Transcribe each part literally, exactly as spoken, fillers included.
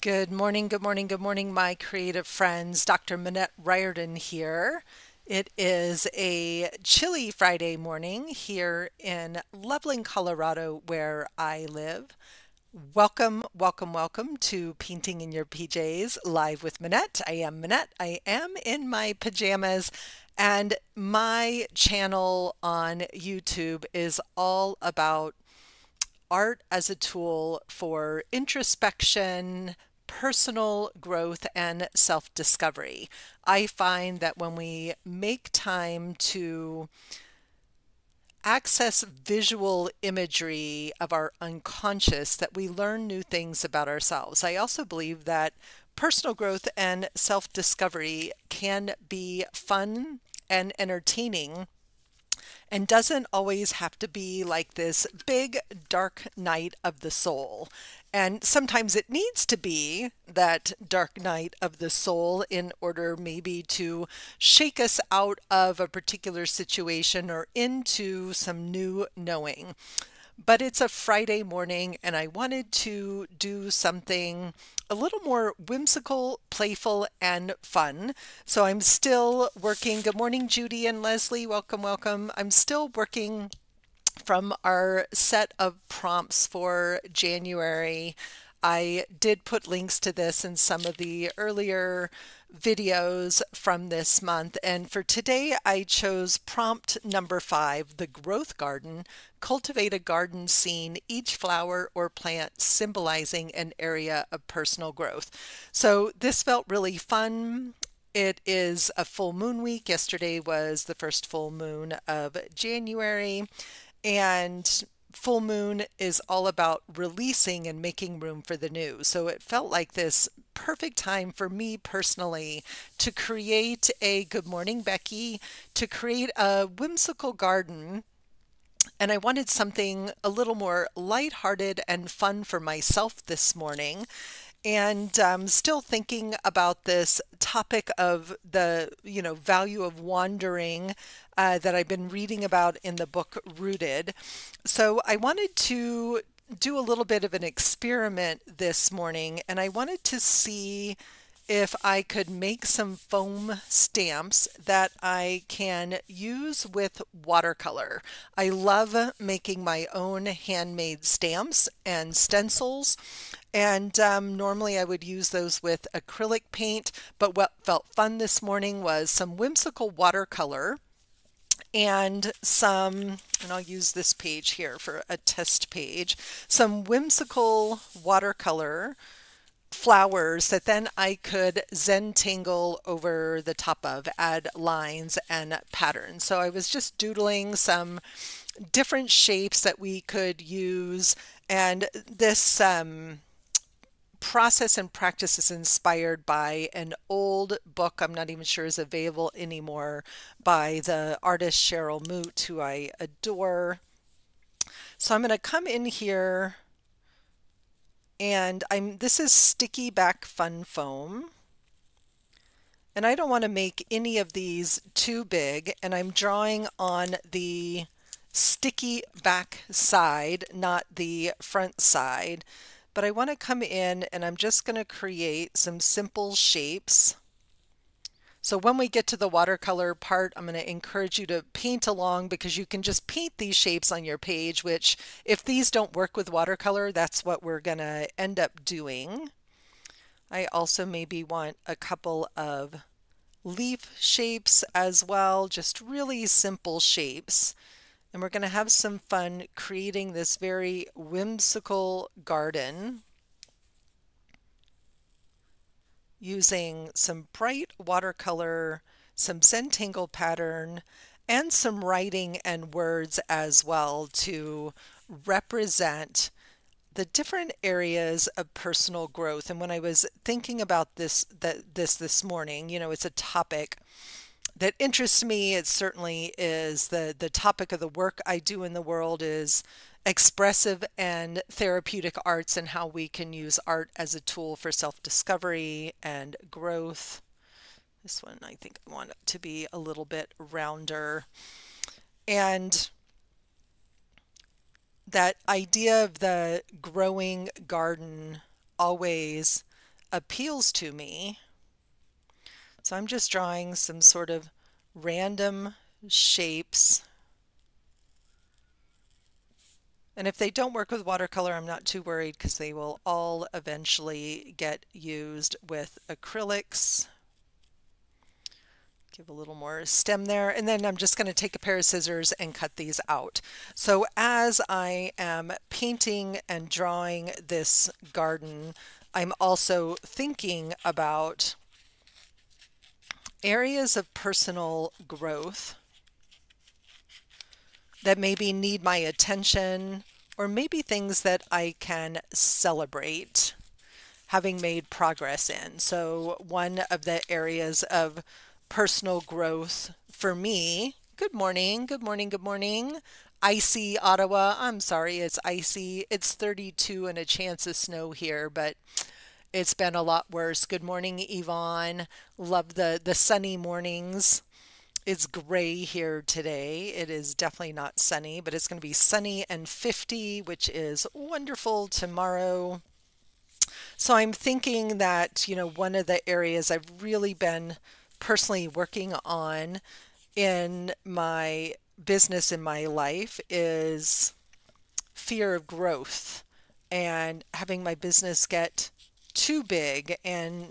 Good morning, good morning, good morning, my creative friends. Doctor Minette Riordan here. It is a chilly Friday morning here in Loveland, Colorado, where I live. Welcome, welcome, welcome to Painting in Your P Js Live with Minette. I am Minette. I am in my pajamas, and my channel on YouTube is all about art as a tool for introspection, personal growth, and self-discovery. I find that when we make time to access visual imagery of our unconscious, that we learn new things about ourselves. I also believe that personal growth and self-discovery can be fun and entertaining, and doesn't always have to be like this big dark night of the soul. And sometimes it needs to be that dark night of the soul in order maybe to shake us out of a particular situation or into some new knowing. But it's a Friday morning, and I wanted to do something a little more whimsical, playful, and fun. So I'm still working. Good morning, Judy and Leslie. Welcome, welcome. I'm still working from our set of prompts for January. I did put links to this in some of the earlier videos from this month, and for today I chose prompt number five, the growth garden. Cultivate a garden scene, each flower or plant symbolizing an area of personal growth. So this felt really fun. It is a full moon week. Yesterday was the first full moon of January, and full moon is all about releasing and making room for the new. So it felt like this perfect time for me personally to create a, good morning, Becky, to create a whimsical garden. And I wanted something a little more lighthearted and fun for myself this morning. And um, still thinking about this topic of the, you know, value of wandering uh, that I've been reading about in the book Rooted. So I wanted to do a little bit of an experiment this morning, and I wanted to see if I could make some foam stamps that I can use with watercolor. I love making my own handmade stamps and stencils, and um, normally I would use those with acrylic paint, but what felt fun this morning was some whimsical watercolor and some, and I'll use this page here for a test page, some whimsical watercolor flowers that then I could Zentangle over the top of, add lines and patterns. So I was just doodling some different shapes that we could use, and this um, process and practice is inspired by an old book, I'm not even sure is available anymore, by the artist Cheryl Moot, who I adore. So I'm going to come in here, and I'm, this is Sticky Back Fun Foam, and I don't want to make any of these too big, and I'm drawing on the sticky back side, not the front side, but I want to come in and I'm just going to create some simple shapes. So when we get to the watercolor part, I'm going to encourage you to paint along, because you can just paint these shapes on your page, which if these don't work with watercolor, that's what we're going to end up doing. I also maybe want a couple of leaf shapes as well, just really simple shapes. And we're going to have some fun creating this very whimsical garden, using some bright watercolor, some Zentangle pattern, and some writing and words as well to represent the different areas of personal growth. And when I was thinking about this that this this morning, you know, it's a topic that interests me. It certainly is the the topic of the work I do in the world is expressive and therapeutic arts, and how we can use art as a tool for self-discovery and growth. This one I think I want it to be a little bit rounder. And that idea of the growing garden always appeals to me. So I'm just drawing some sort of random shapes. And if they don't work with watercolor, I'm not too worried because they will all eventually get used with acrylics. Give a little more stem there, and then I'm just going to take a pair of scissors and cut these out. So as I am painting and drawing this garden, I'm also thinking about areas of personal growth that maybe need my attention, or maybe things that I can celebrate having made progress in. So one of the areas of personal growth for me. Good morning, good morning, good morning. Icy Ottawa. I'm sorry, it's icy. It's thirty-two and a chance of snow here, but it's been a lot worse. Good morning, Yvonne. Love the, the sunny mornings. It's gray here today. It is definitely not sunny, but it's going to be sunny and fifty, which is wonderful tomorrow. So I'm thinking that, you know, one of the areas I've really been personally working on in my business, in my life, is fear of growth and having my business get too big and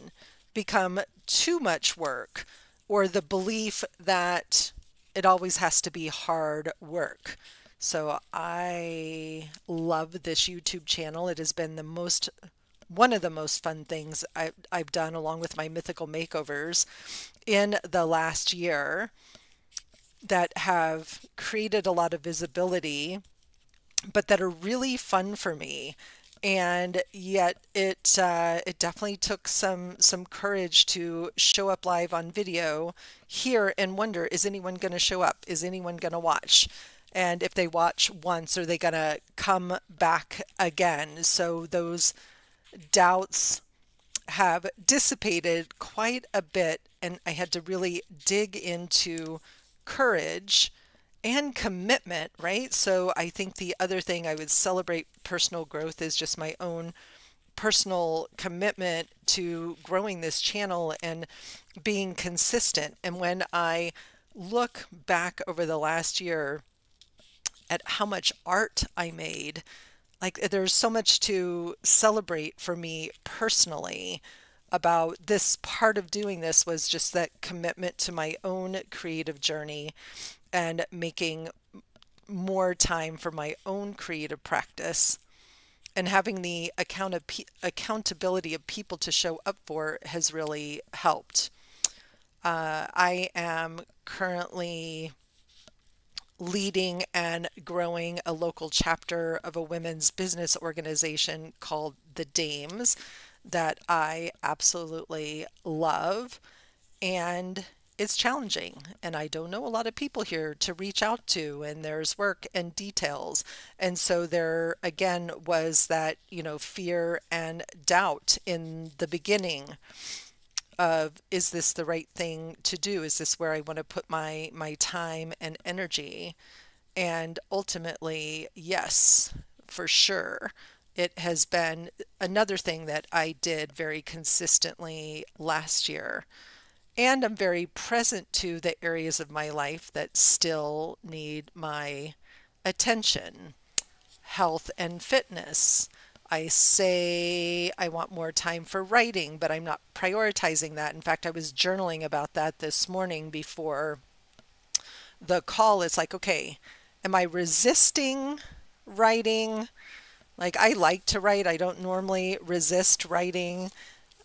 become too much work, or the belief that it always has to be hard work. So I love this YouTube channel. It has been the most one of the most fun things I've, I've done, along with my mythical makeovers, in the last year, that have created a lot of visibility, but that are really fun for me. And yet it, uh, it definitely took some, some courage to show up live on video here and wonder, is anyone going to show up? Is anyone going to watch? And if they watch once, are they going to come back again? So those doubts have dissipated quite a bit, and I had to really dig into courage and commitment, right? So I think the other thing I would celebrate personal growth is just my own personal commitment to growing this channel and being consistent. And when I look back over the last year at how much art I made, like, there's so much to celebrate for me personally about this. Part of doing this was just that commitment to my own creative journey and making more time for my own creative practice, and having the account of accountability of people to show up for has really helped. Uh, I am currently leading and growing a local chapter of a women's business organization called The Dames that I absolutely love, and it's challenging, and I don't know a lot of people here to reach out to, and there's work and details. And so there again was that, you know, fear and doubt in the beginning of, is this the right thing to do? Is this where I want to put my my time and energy? And ultimately, yes, for sure. It has been another thing that I did very consistently last year. And I'm very present to the areas of my life that still need my attention. Health and fitness. I say I want more time for writing, but I'm not prioritizing that. In fact, I was journaling about that this morning before the call. It's like, okay, am I resisting writing? Like, I like to write. I don't normally resist writing.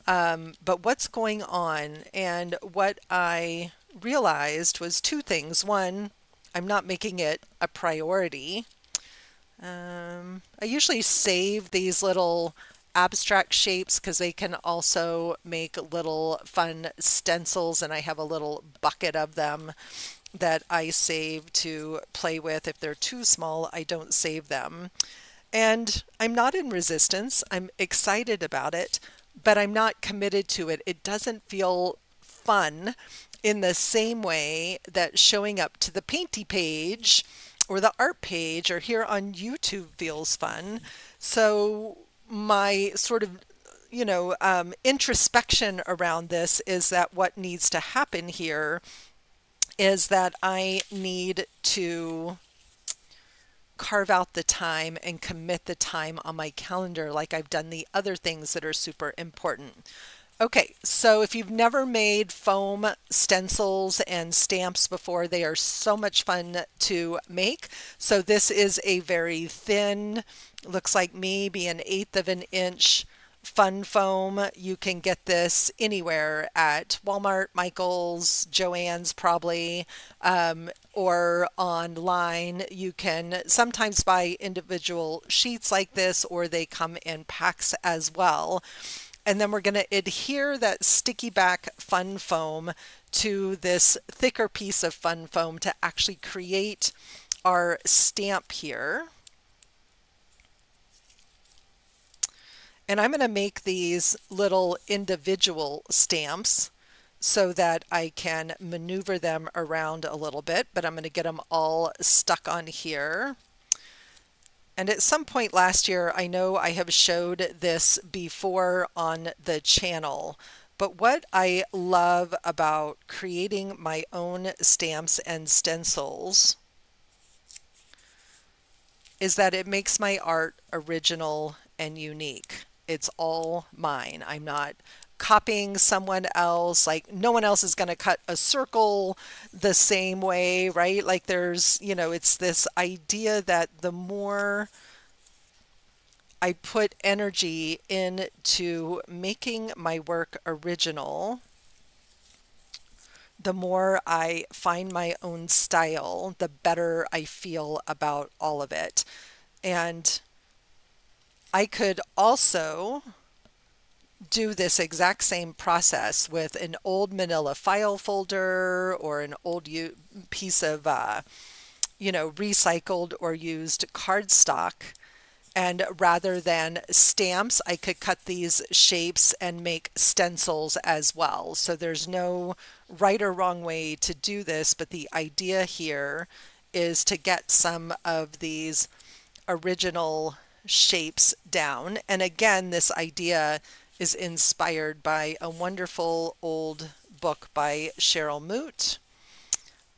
Um, but what's going on? And what I realized was two things. One, I'm not making it a priority. Um, I usually save these little abstract shapes because they can also make little fun stencils, and I have a little bucket of them that I save to play with. If they're too small, I don't save them. And I'm not in resistance. I'm excited about it, but I'm not committed to it. It doesn't feel fun in the same way that showing up to the Painty page or the art page or here on YouTube feels fun. So my sort of you know, um, introspection around this is that what needs to happen here is that I need to carve out the time and commit the time on my calendar like I've done the other things that are super important. Okay, so if you've never made foam stencils and stamps before, they are so much fun to make. So this is a very thin, looks like maybe an eighth of an inch fun foam. You can get this anywhere at Walmart, Michael's, Joann's probably, um, or online. You can sometimes buy individual sheets like this, or they come in packs as well. And then we're going to adhere that sticky back fun foam to this thicker piece of fun foam to actually create our stamp here. And I'm going to make these little individual stamps so that I can maneuver them around a little bit, but I'm going to get them all stuck on here. And at some point last year, I know I have showed this before on the channel, but what I love about creating my own stamps and stencils is that it makes my art original and unique. It's all mine. I'm not copying someone else. Like, no one else is going to cut a circle the same way, right? Like, there's, you know, it's this idea that the more I put energy into making my work original, the more I find my own style, the better I feel about all of it. And I could also do this exact same process with an old manila file folder or an old piece of, uh, you know, recycled or used cardstock. And rather than stamps, I could cut these shapes and make stencils as well. So there's no right or wrong way to do this, but the idea here is to get some of these original shapes down. And again, this idea is inspired by a wonderful old book by Cheryl Moot.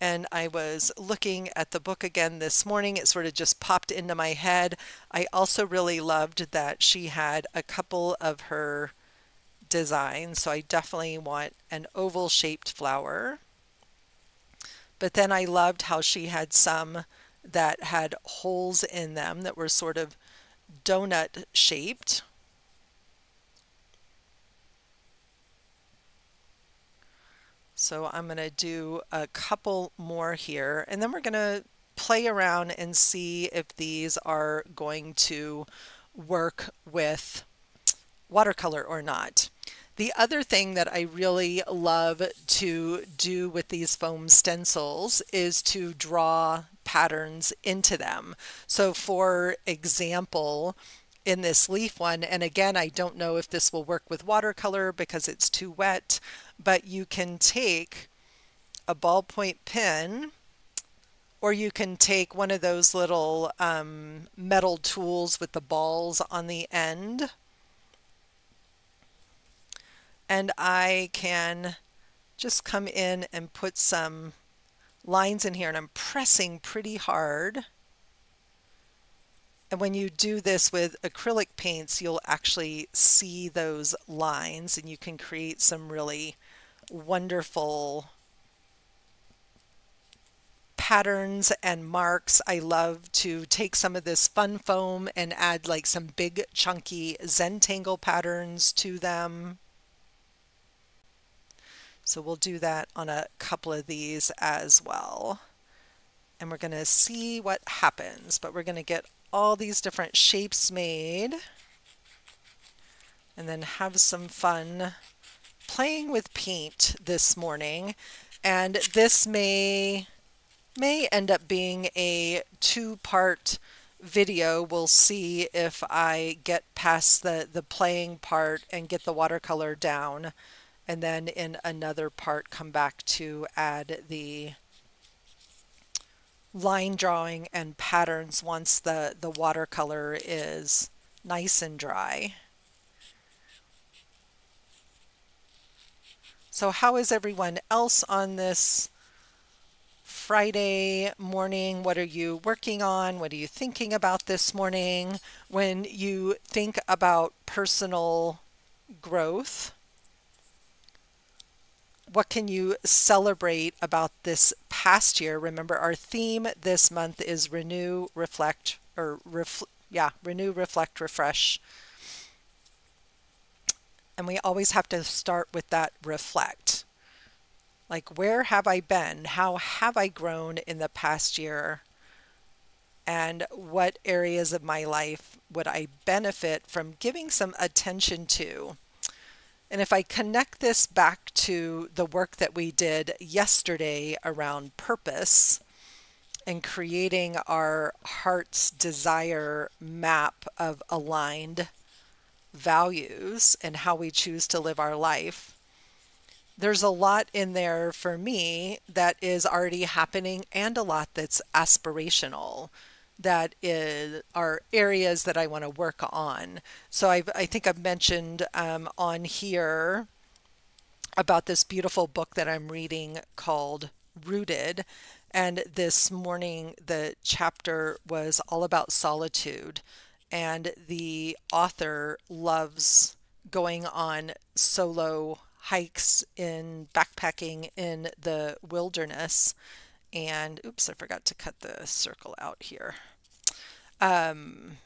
And I was looking at the book again this morning. It sort of just popped into my head. I also really loved that she had a couple of her designs. So I definitely want an oval shaped flower. But then I loved how she had some that had holes in them that were sort of donut shaped. So I'm going to do a couple more here, and then we're going to play around and see if these are going to work with watercolor or not. The other thing that I really love to do with these foam stencils is to draw patterns into them. So for example, in this leaf one, and again, I don't know if this will work with watercolor because it's too wet, but you can take a ballpoint pen, or you can take one of those little um, metal tools with the balls on the end. And I can just come in and put some lines in here, and I'm pressing pretty hard. And when you do this with acrylic paints, you'll actually see those lines, and you can create some really wonderful patterns and marks. I love to take some of this fun foam and add like some big chunky Zentangle patterns to them. So we'll do that on a couple of these as well. And we're going to see what happens, but we're going to get all these different shapes made and then have some fun playing with paint this morning. And this may may end up being a two-part video. We'll see if I get past the the playing part and get the watercolor down, and then in another part come back to add the line drawing and patterns once the the watercolor is nice and dry. So how is everyone else on this Friday morning? What are you working on? What are you thinking about this morning when you think about personal growth? What can you celebrate about this past year? Remember, our theme this month is renew, reflect, or refl- yeah, renew, reflect, refresh. And we always have to start with that reflect. Like, where have I been? How have I grown in the past year? And what areas of my life would I benefit from giving some attention to? And if I connect this back to the work that we did yesterday around purpose and creating our heart's desire map of aligned values and how we choose to live our life, there's a lot in there for me that is already happening, and a lot that's aspirational, that is, are areas that I want to work on. So I've, I think I've mentioned um, on here about this beautiful book that I'm reading called Rooted. And this morning, the chapter was all about solitude. And the author loves going on solo hikes, in backpacking in the wilderness. And oops, I forgot to cut the circle out here. Um,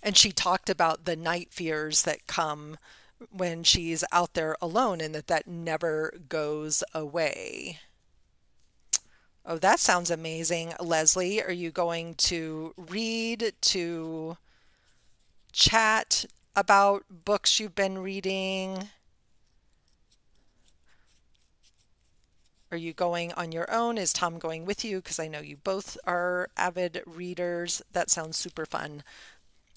and she talked about the night fears that come when she's out there alone, and that that never goes away. Oh, that sounds amazing. Leslie, are you going to read, to chat about books you've been reading? Are you going on your own? Is Tom going with you? Because I know you both are avid readers. That sounds super fun.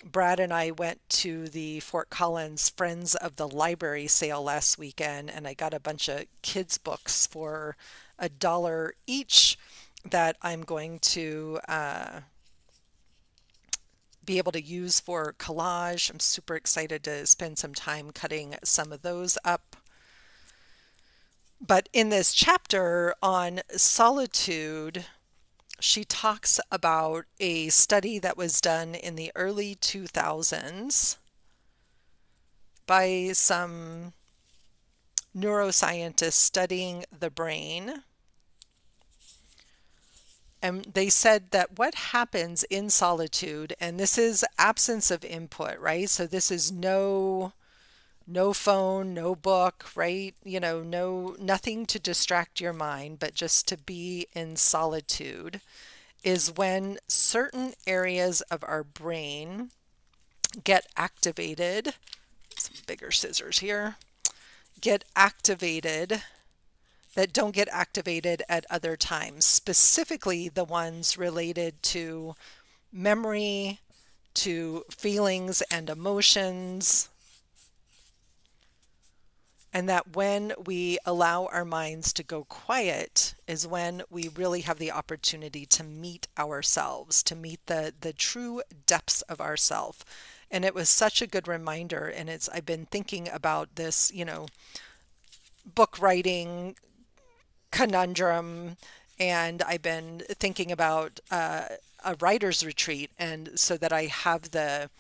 Brad and I went to the Fort Collins Friends of the Library sale last weekend, and I got a bunch of kids' books for a dollar each that I'm going to uh, be able to use for collage. I'm super excited to spend some time cutting some of those up. But in this chapter on solitude, she talks about a study that was done in the early two thousands by some neuroscientists studying the brain. And they said that what happens in solitude, and this is absence of input, right? So this is no... no phone, no book, right? You know, no, nothing to distract your mind, but just to be in solitude, is when certain areas of our brain get activated. Some bigger scissors here. Get activated that don't get activated at other times, specifically the ones related to memory, to feelings and emotions. And that when we allow our minds to go quiet is when we really have the opportunity to meet ourselves, to meet the, the true depths of ourself. And it was such a good reminder. And it's, I've been thinking about this, you know, book writing conundrum. And I've been thinking about uh, a writer's retreat, and so that I have the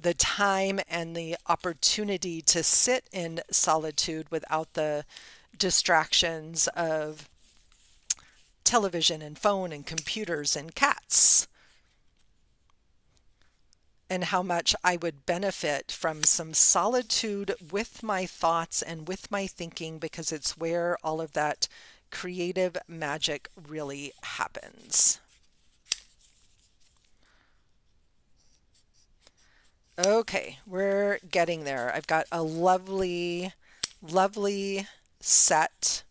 the time and the opportunity to sit in solitude without the distractions of television and phone and computers and cats. And how much I would benefit from some solitude with my thoughts and with my thinking, because it's where all of that creative magic really happens. Okay, we're getting there. I've got a lovely, lovely set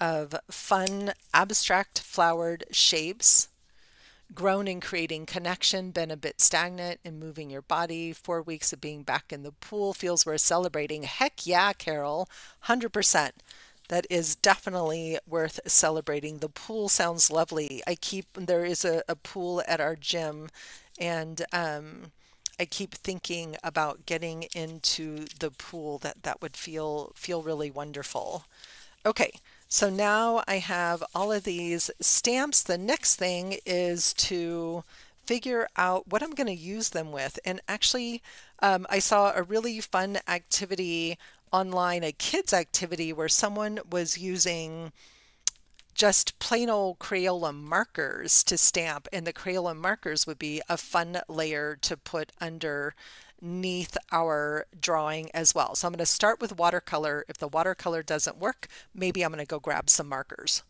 of fun, abstract, flowered shapes. Grown in creating connection, been a bit stagnant in moving your body. Four weeks of being back in the pool, feels worth celebrating. Heck yeah, Carol, one hundred percent. That is definitely worth celebrating. The pool sounds lovely. I keep, there is a, a pool at our gym, and um, I keep thinking about getting into the pool. That that would feel feel really wonderful. Okay, so now I have all of these stamps. The next thing is to figure out what I'm going to use them with. And actually, um, I saw a really fun activity online, a kids activity, where someone was using just plain old Crayola markers to stamp, and the Crayola markers would be a fun layer to put underneath our drawing as well. So I'm going to start with watercolor. If the watercolor doesn't work, maybe I'm going to go grab some markers.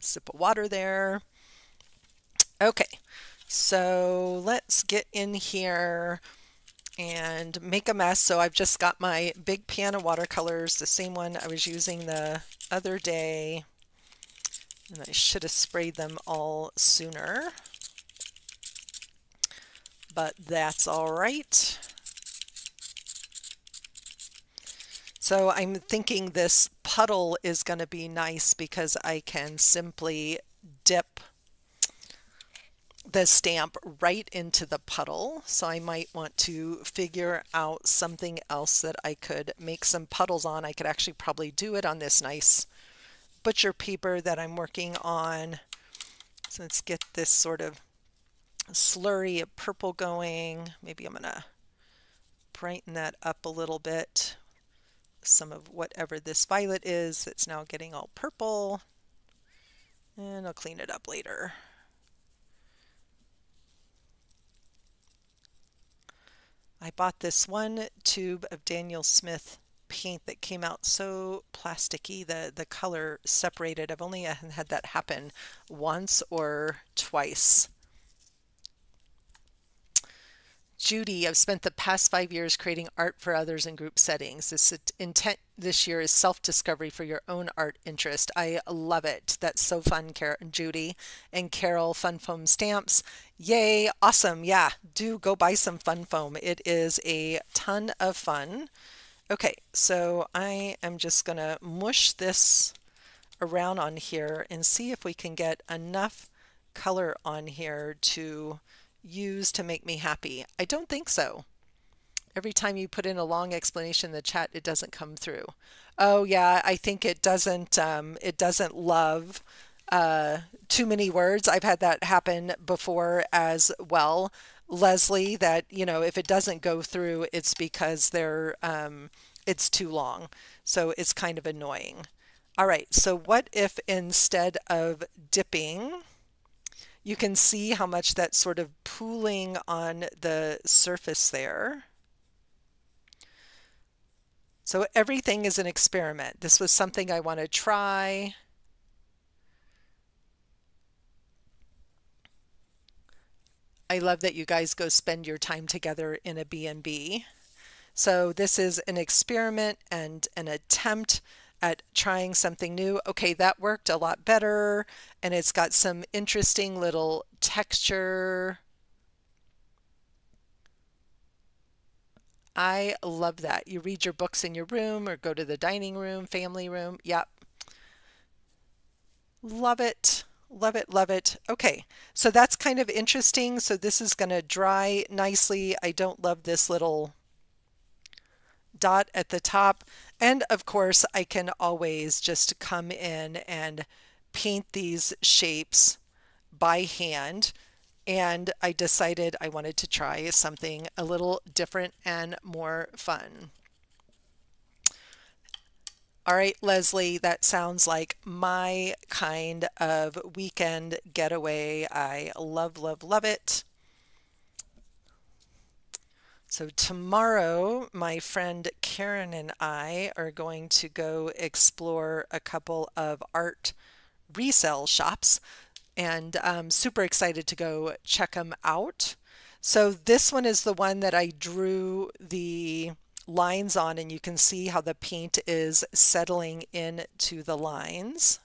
Sip of water there. Okay, so let's get in here and make a mess. So I've just got my big pan of watercolors, the same one I was using the other day, and I should have sprayed them all sooner, but that's all right. So I'm thinking this puddle is going to be nice because I can simply dip the stamp right into the puddle. So I might want to figure out something else that I could make some puddles on. I could actually probably do it on this nice butcher paper that I'm working on. So let's get this sort of slurry of purple going. Maybe I'm gonna brighten that up a little bit. Some of whatever this violet is that's now getting all purple, and I'll clean it up later. I bought this one tube of Daniel Smith paint that came out so plasticky, the, the color separated. I've only had that happen once or twice. Judy, I've spent the past five years creating art for others in group settings. This intent this year is self-discovery for your own art interest. I love it. That's so fun, Car Judy. And Carol, Fun Foam stamps. Yay, awesome. Yeah, do go buy some Fun Foam. It is a ton of fun. Okay, so I am just going to mush this around on here and see if we can get enough color on here to use to make me happy. I don't think so. Every time you put in a long explanation in the chat, it doesn't come through. Oh yeah, I think it doesn't um, it doesn't love uh, too many words. I've had that happen before as well, Leslie, that, you know, if it doesn't go through, it's because they're um, it's too long. So it's kind of annoying. All right, so what if instead of dipping, you can see how much that's sort of pooling on the surface there. So everything is an experiment. This was something I want to try. I love that you guys go spend your time together in a B and B. So this is an experiment and an attempt at trying something new. Okay, that worked a lot better, and it's got some interesting little texture. I love that. You read your books in your room or go to the dining room, family room. Yep. Love it. Love it, love it. Okay, so that's kind of interesting. So this is gonna dry nicely. I don't love this little dot at the top. And of course, I can always just come in and paint these shapes by hand. And I decided I wanted to try something a little different and more fun. All right, Leslie, that sounds like my kind of weekend getaway. I love, love, love it. So tomorrow, my friend Karen and I are going to go explore a couple of art resale shops, and I'm super excited to go check them out. So this one is the one that I drew the lines on, and you can see how the paint is settling into the lines.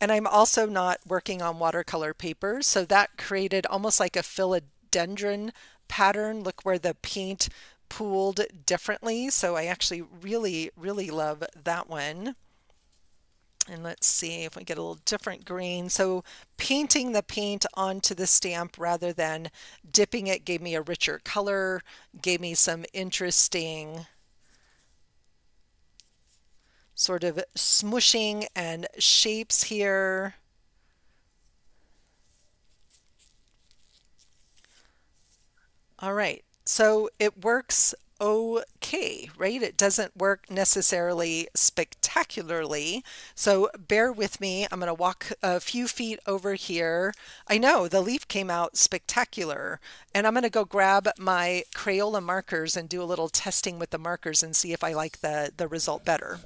And I'm also not working on watercolor paper, so that created almost like a philodendron pattern. Look where the paint pooled differently. So I actually really, really love that one. And let's see if we get a little different green. So painting the paint onto the stamp rather than dipping it gave me a richer color, gave me some interesting sort of smooshing and shapes here. All right, so it works okay, right? It doesn't work necessarily spectacularly, so bear with me. I'm going to walk a few feet over here. I know the leaf came out spectacular, and I'm going to go grab my Crayola markers and do a little testing with the markers and see if I like the, the result better.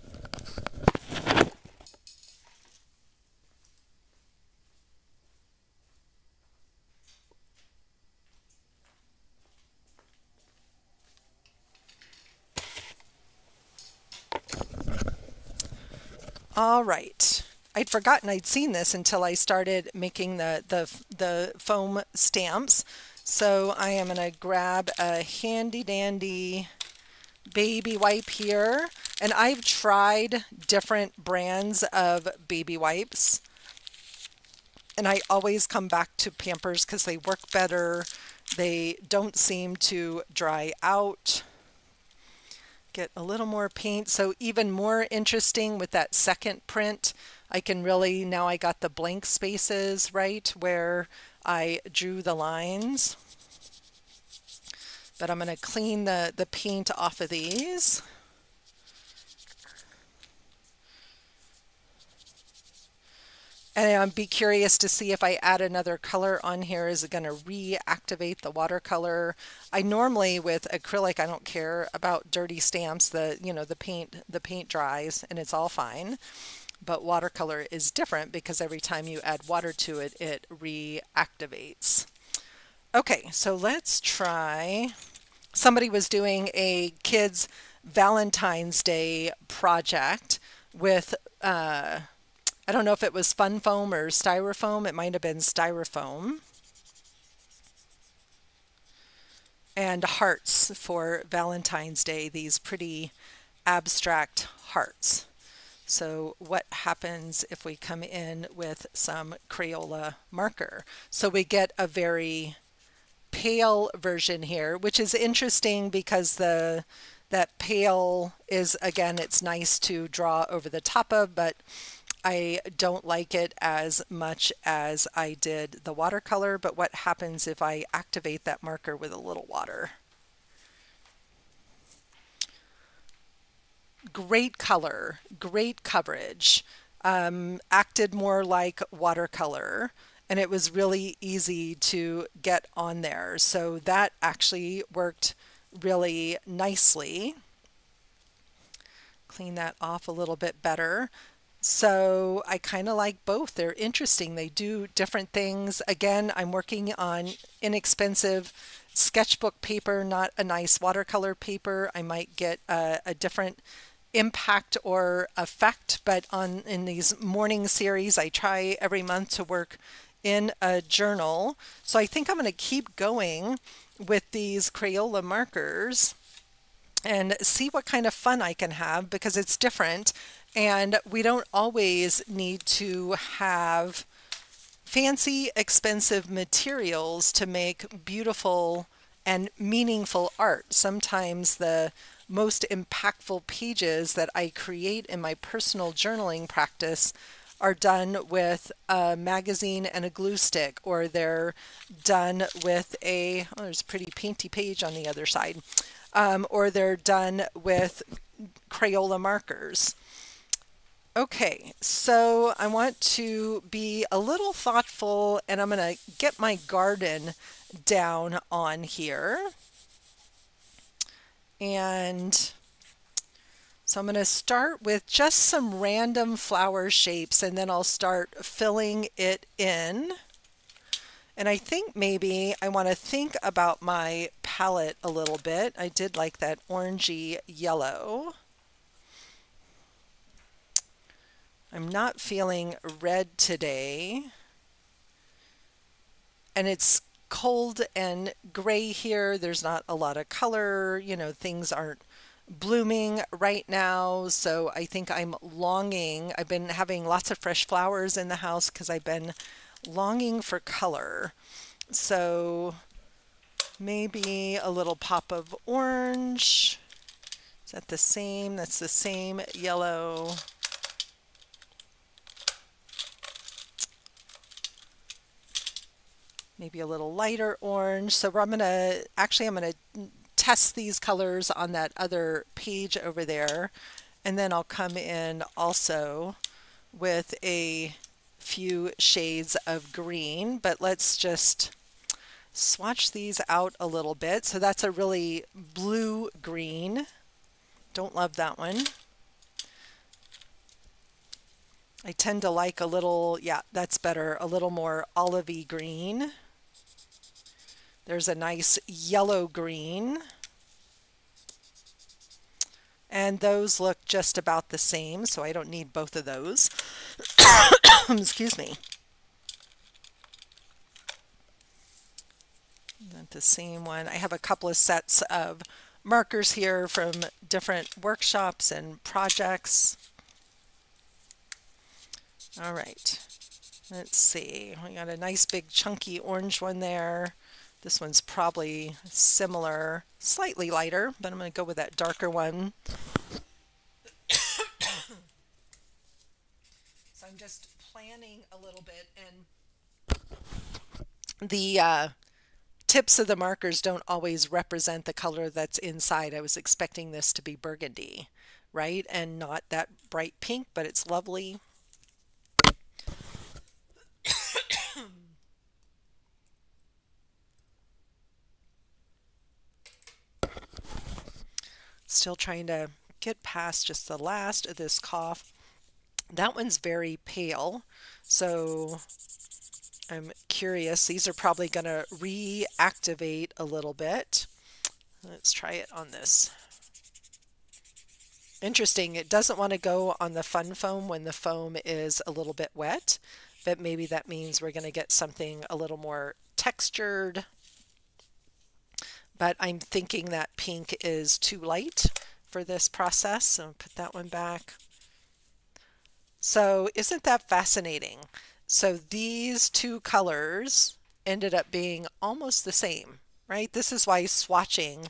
All right, I'd forgotten I'd seen this until I started making the, the, the foam stamps. So I am gonna grab a handy dandy baby wipe here. And I've tried different brands of baby wipes. And I always come back to Pampers because they work better. They don't seem to dry out. Get a little more paint, so even more interesting with that second print. I can really, now I got the blank spaces right where I drew the lines. But I'm going to clean the, the paint off of these. And I'll be curious to see if I add another color on here, is it going to reactivate the watercolor? I normally with acrylic, I don't care about dirty stamps. The, you know, the paint, the paint dries and it's all fine. But watercolor is different because every time you add water to it, it reactivates. Okay, so let's try. Somebody was doing a kids' Valentine's Day project with, uh, I don't know if it was fun foam or styrofoam. It might have been styrofoam. And hearts for Valentine's Day, these pretty abstract hearts. So what happens if we come in with some Crayola marker? So we get a very pale version here, which is interesting because the that pale is, again, it's nice to draw over the top of, but I don't like it as much as I did the watercolor, but what happens if I activate that marker with a little water? Great color, great coverage, um, acted more like watercolor, and it was really easy to get on there. So that actually worked really nicely. Clean that off a little bit better. So I kind of like both. They're interesting. They do different things. Again, I'm working on inexpensive sketchbook paper, not a nice watercolor paper. I might get a, a different impact or effect, but on in these morning series, I try every month to work in a journal. So I think I'm going to keep going with these Crayola markers and see what kind of fun I can have because it's different. And we don't always need to have fancy, expensive materials to make beautiful and meaningful art. Sometimes the most impactful pages that I create in my personal journaling practice are done with a magazine and a glue stick, or they're done with a, oh, there's a pretty painty page on the other side, um, or they're done with Crayola markers. Okay, so I want to be a little thoughtful and I'm going to get my garden down on here. And so I'm going to start with just some random flower shapes and then I'll start filling it in. And I think maybe I want to think about my palette a little bit. I did like that orangey yellow. I'm not feeling red today, and it's cold and gray here. There's not a lot of color, you know, things aren't blooming right now, so I think I'm longing. I've been having lots of fresh flowers in the house because I've been longing for color. So maybe a little pop of orange. Is that the same? That's the same yellow. Maybe a little lighter orange. So I'm gonna, actually I'm gonna test these colors on that other page over there. And then I'll come in also with a few shades of green, but let's just swatch these out a little bit. So that's a really blue green. Don't love that one. I tend to like a little, yeah, that's better, a little more olivey green. There's a nice yellow green. And those look just about the same, so I don't need both of those. Excuse me. Not the same one. I have a couple of sets of markers here from different workshops and projects. All right, let's see. We got a nice big chunky orange one there. This one's probably similar, slightly lighter, but I'm going to go with that darker one. So I'm just planning a little bit, and the uh, tips of the markers don't always represent the color that's inside. I was expecting this to be burgundy, right? And not that bright pink, but it's lovely. Still trying to get past just the last of this cough. That one's very pale, so I'm curious. These are probably going to reactivate a little bit. Let's try it on this. Interesting, it doesn't want to go on the fun foam when the foam is a little bit wet, but maybe that means we're going to get something a little more textured. But I'm thinking that pink is too light for this process, so I'll put that one back. So isn't that fascinating? So these two colors ended up being almost the same, right? This is why swatching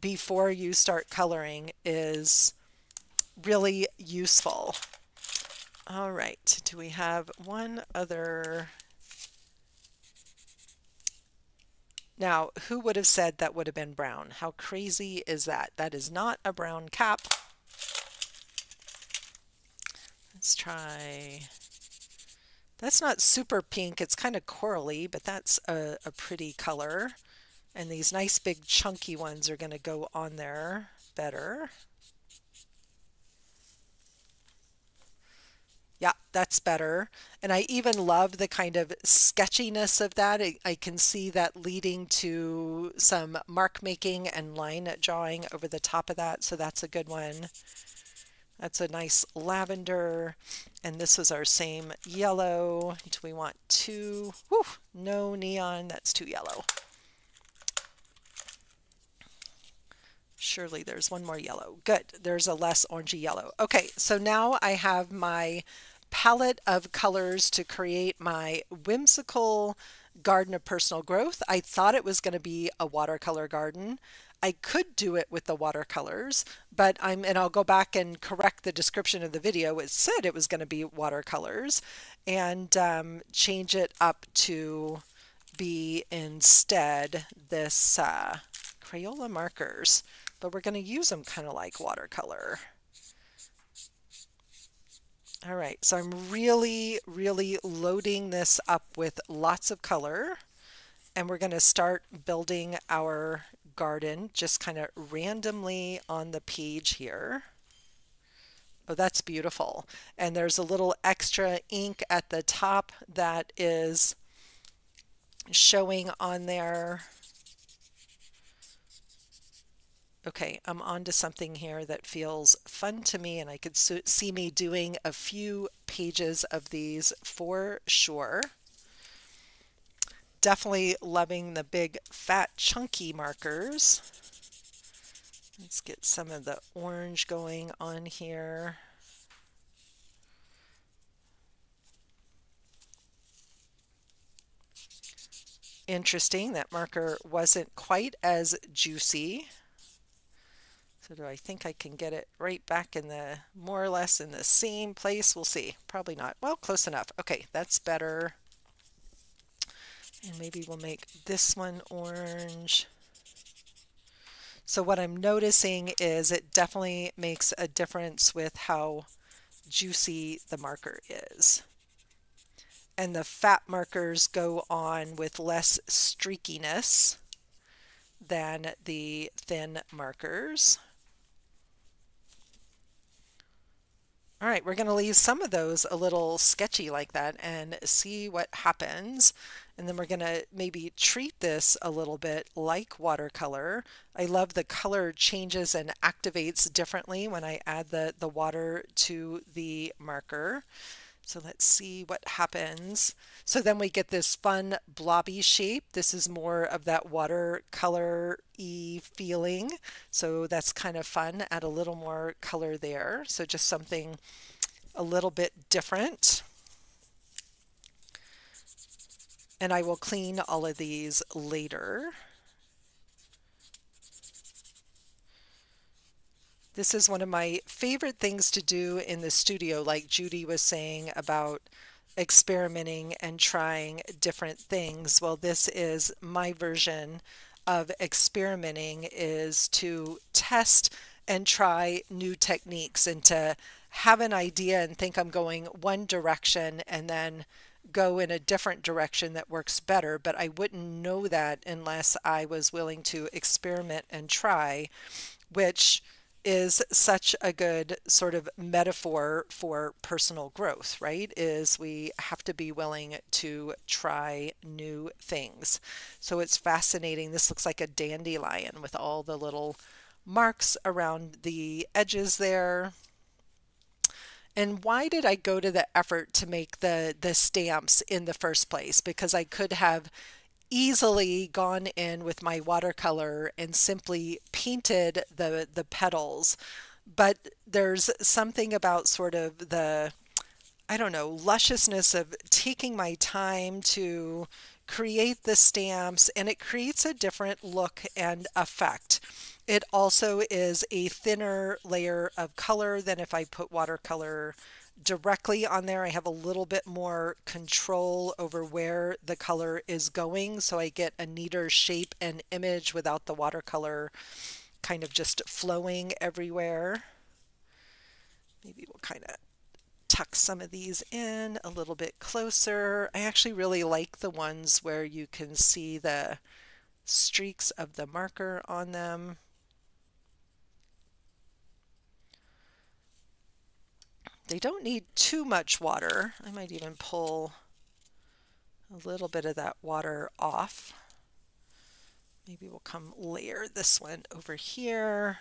before you start coloring is really useful. All right, do we have one other? Now, who would have said that would have been brown? How crazy is that? That is not a brown cap. Let's try. That's not super pink. It's kind of corally, but that's a, a pretty color. And these nice big chunky ones are going to go on there better. Yeah, that's better. And I even love the kind of sketchiness of that. I, I can see that leading to some mark making and line drawing over the top of that. So that's a good one. That's a nice lavender. And this was our same yellow. Do we want two? Whew, no neon. That's too yellow. Surely there's one more yellow. Good. There's a less orangey yellow. Okay, so now I have my palette of colors to create my whimsical garden of personal growth. I thought it was going to be a watercolor garden. I could do it with the watercolors, but I'm, and I'll go back and correct the description of the video. It said it was going to be watercolors, and um, change it up to be instead this uh, Crayola markers, but we're going to use them kind of like watercolor. All right, so I'm really, really loading this up with lots of color, and we're going to start building our garden just kind of randomly on the page here. Oh, that's beautiful. And there's a little extra ink at the top that is showing on there. Okay, I'm on to something here that feels fun to me, and I could see me doing a few pages of these for sure. Definitely loving the big, fat, chunky markers. Let's get some of the orange going on here. Interesting, that marker wasn't quite as juicy. So do I think I can get it right back in the, more or less in the same place? We'll see. Probably not. Well, close enough. Okay, that's better. And maybe we'll make this one orange. So what I'm noticing is it definitely makes a difference with how juicy the marker is. And the fat markers go on with less streakiness than the thin markers. All right, we're going to leave some of those a little sketchy like that and see what happens. And then we're going to maybe treat this a little bit like watercolor. I love the color changes and activates differently when I add the, the water to the marker. So let's see what happens. So then we get this fun blobby shape. This is more of that watercolor-y feeling. So that's kind of fun. Add a little more color there. So just something a little bit different. And I will clean all of these later. This is one of my favorite things to do in the studio, like Judy was saying about experimenting and trying different things. Well, this is my version of experimenting, is to test and try new techniques and to have an idea and think I'm going one direction and then go in a different direction that works better. But I wouldn't know that unless I was willing to experiment and try, which is such a good sort of metaphor for personal growth, right? Is we have to be willing to try new things. So it's fascinating. This looks like a dandelion with all the little marks around the edges there. And why did I go to the effort to make the, the stamps in the first place? Because I could have easily gone in with my watercolor and simply painted the the petals, but there's something about sort of the, I don't know, lusciousness of taking my time to create the stamps, and it creates a different look and effect. It also is a thinner layer of color than if I put watercolor directly on there. I have a little bit more control over where the color is going, so I get a neater shape and image without the watercolor kind of just flowing everywhere. Maybe we'll kind of tuck some of these in a little bit closer. I actually really like the ones where you can see the streaks of the marker on them. They don't need too much water. I might even pull a little bit of that water off. Maybe we'll come layer this one over here,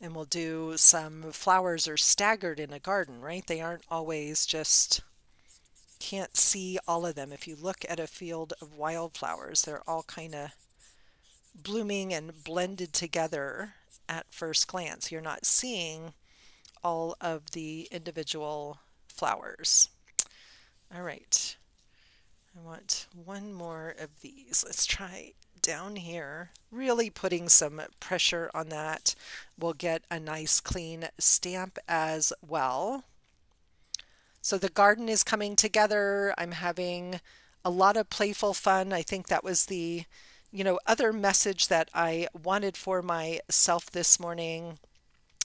and we'll do some flowers are staggered in a garden, right? They aren't always just, can't see all of them. If you look at a field of wildflowers, they're all kind of blooming and blended together at first glance. You're not seeing all of the individual flowers. All right, I want one more of these. Let's try down here. Really putting some pressure on that. We'll get a nice clean stamp as well. So the garden is coming together. I'm having a lot of playful fun. I think that was the, you know, other message that I wanted for myself this morning,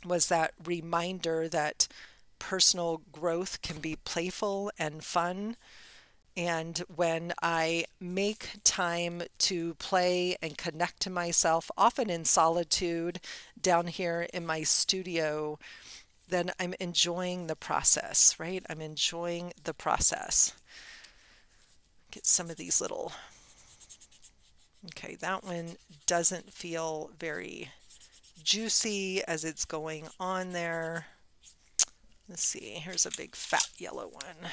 was that reminder that personal growth can be playful and fun. And when I make time to play and connect to myself, often in solitude down here in my studio, then I'm enjoying the process, right? I'm enjoying the process. Get some of these little, okay, that one doesn't feel very juicy as it's going on there. Let's see, here's a big fat yellow one.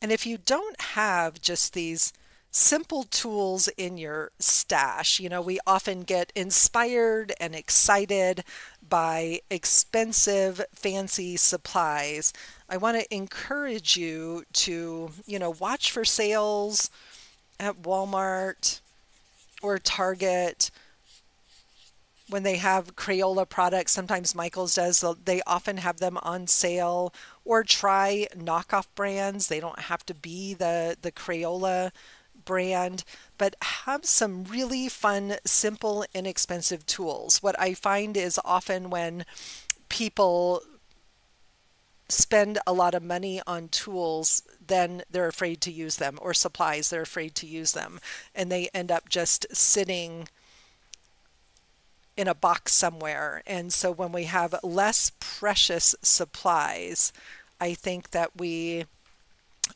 And if you don't have just these simple tools in your stash. You know, we often get inspired and excited by expensive, fancy supplies. I want to encourage you to, you know, watch for sales at Walmart or Target when they have Crayola products. Sometimes Michaels does, they often have them on sale, or try knockoff brands. They don't have to be the, the Crayola brand, but have some really fun, simple, inexpensive tools. What I find is often when people spend a lot of money on tools, then they're afraid to use them, or supplies, they're afraid to use them, and they end up just sitting in a box somewhere. And so when we have less precious supplies, I think that we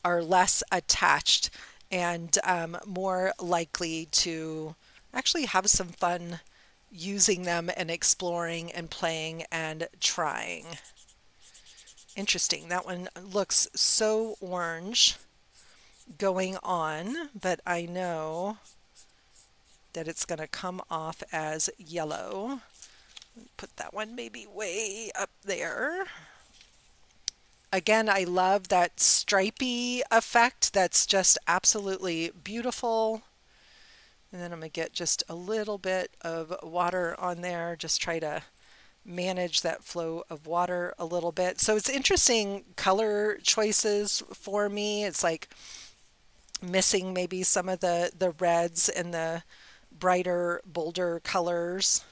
are less attached and um, more likely to actually have some fun using them and exploring and playing and trying. Interesting, that one looks so orange going on, but I know that it's going to come off as yellow. Put that one maybe way up there. Again, I love that stripey effect. That's just absolutely beautiful. And then I'm going to get just a little bit of water on there. Just try to manage that flow of water a little bit. So it's interesting color choices for me. It's like missing maybe some of the, the reds and the brighter, bolder colors.